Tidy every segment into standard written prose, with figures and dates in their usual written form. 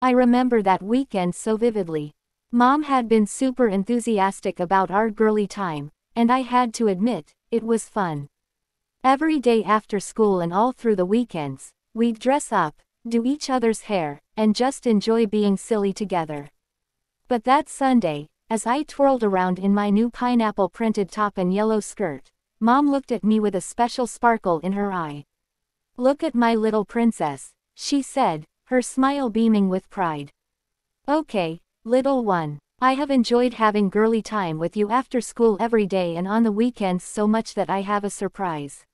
I remember that weekend so vividly. Mom had been super enthusiastic about our girly time, and I had to admit, it was fun. Every day after school and all through the weekends, we'd dress up, do each other's hair, and just enjoy being silly together. But that Sunday, as I twirled around in my new pineapple printed top and yellow skirt, Mom looked at me with a special sparkle in her eye. "Look at my little princess," she said, her smile beaming with pride. "Okay, little one, I have enjoyed having girly time with you after school every day and on the weekends so much that I have a surprise."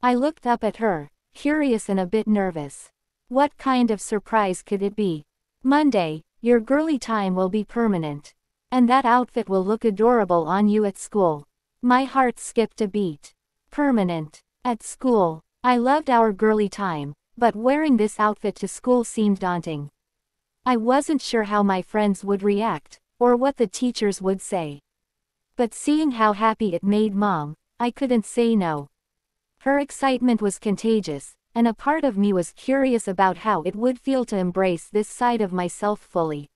I looked up at her, curious and a bit nervous. What kind of surprise could it be? "Monday, your girly time will be permanent. And that outfit will look adorable on you at school." My heart skipped a beat. Permanent. At school. I loved our girly time, but wearing this outfit to school seemed daunting. I wasn't sure how my friends would react, or what the teachers would say. But seeing how happy it made Mom, I couldn't say no. Her excitement was contagious, and a part of me was curious about how it would feel to embrace this side of myself fully.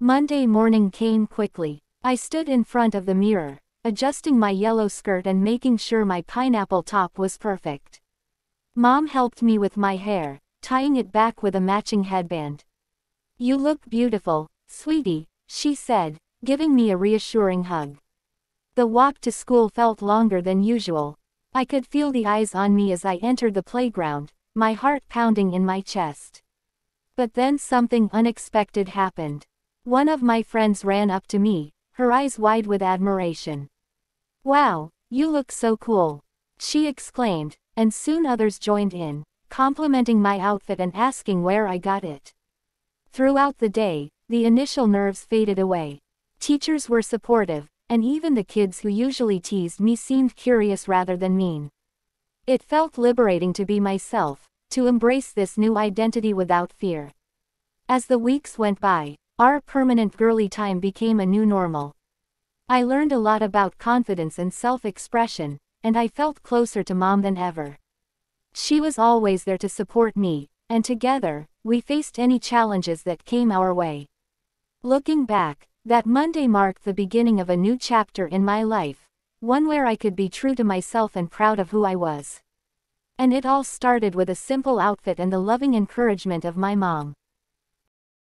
Monday morning came quickly. I stood in front of the mirror, adjusting my yellow skirt and making sure my pineapple top was perfect. Mom helped me with my hair, tying it back with a matching headband. "You look beautiful, sweetie," she said, giving me a reassuring hug. The walk to school felt longer than usual. I could feel the eyes on me as I entered the playground, my heart pounding in my chest. But then something unexpected happened. One of my friends ran up to me, her eyes wide with admiration. "Wow, you look so cool," she exclaimed, and soon others joined in, complimenting my outfit and asking where I got it. Throughout the day, the initial nerves faded away. Teachers were supportive, and even the kids who usually teased me seemed curious rather than mean. It felt liberating to be myself, to embrace this new identity without fear. As the weeks went by, our permanent girly time became a new normal. I learned a lot about confidence and self-expression, and I felt closer to Mom than ever. She was always there to support me, and together, we faced any challenges that came our way. Looking back, that Monday marked the beginning of a new chapter in my life, one where I could be true to myself and proud of who I was. And it all started with a simple outfit and the loving encouragement of my mom.